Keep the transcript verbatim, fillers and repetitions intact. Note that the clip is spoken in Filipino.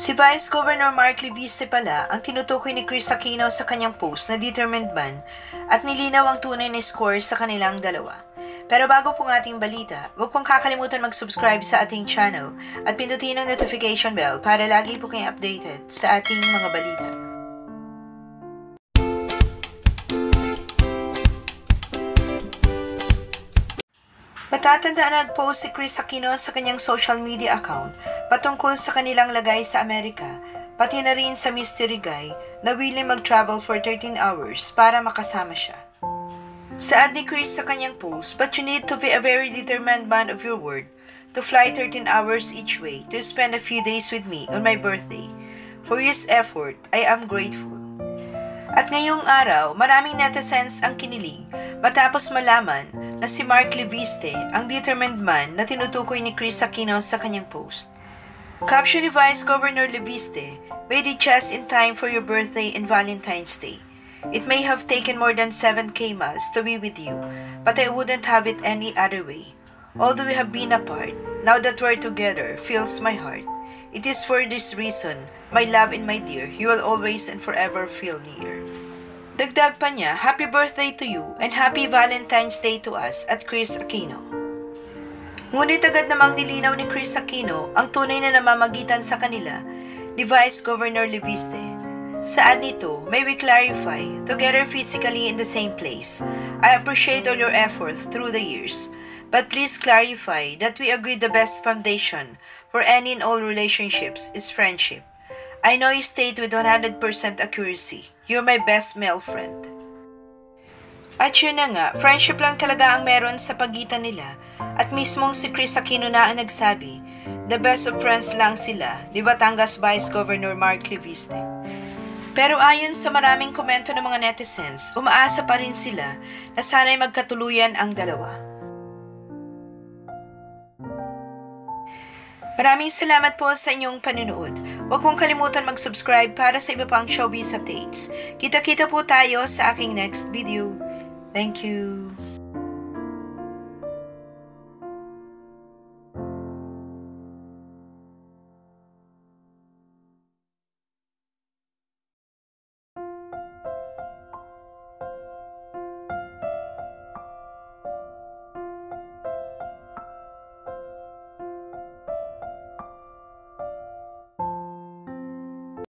Si Vice Governor Mark Leviste pala ang tinutukoy ni Kris Aquino sa kanyang post na determined ban at nilinaw ang tunay na score sa kanilang dalawa. Pero bago pong ating balita, huwag pong kakalimutan mag-subscribe sa ating channel at pindutin ang notification bell para lagi po kayo updated sa ating mga balita. Matatandaan na nag-post si Kris Aquino sa kanyang social media account patungkol sa kanilang lagay sa Amerika, pati na rin sa mystery guy na willing mag-travel for thirteen hours para makasama siya. Saad ni Kris sa kanyang post, "But you need to be a very determined man of your word to fly thirteen hours each way to spend a few days with me on my birthday. For his effort, I am grateful." At ngayong araw, maraming netizens ang kinilig matapos malaman na si Mark Leviste ang determined man na tinutukoy ni Kris Aquino sa kanyang post. Caption ni Vice Governor Leviste, "Made it just in time for your birthday and Valentine's Day. It may have taken more than seven K miles to be with you, but I wouldn't have it any other way. Although we have been apart, now that we're together fills my heart. It is for this reason, my love and my dear, you will always and forever feel near." Dagdag pa niya, "Happy birthday to you and happy Valentine's Day to us at Kris Aquino." Ngunit agad namang nilinaw ni Kris Aquino ang tunay na namamagitan sa kanila ni Vice Governor Leviste. Saad nito, "May we clarify, together physically in the same place. I appreciate all your effort through the years, but please clarify that we agree the best foundation for any and all relationships is friendship. I know you state with one hundred percent accuracy, you're my best male friend." At yun na nga, friendship lang talaga ang meron sa pagitan nila at mismong si Kris Aquino na ang nagsabi, "The best of friends lang sila," ni Batangas Vice Governor Mark Leviste. Pero ayon sa maraming komento ng mga netizens, umaasa pa rin sila na sana'y magkatuluyan ang dalawa. Maraming salamat po sa inyong panunood. Huwag mong kalimutan mag-subscribe para sa iba pang showbiz updates. Kita-kita po tayo sa aking next video. Thank you!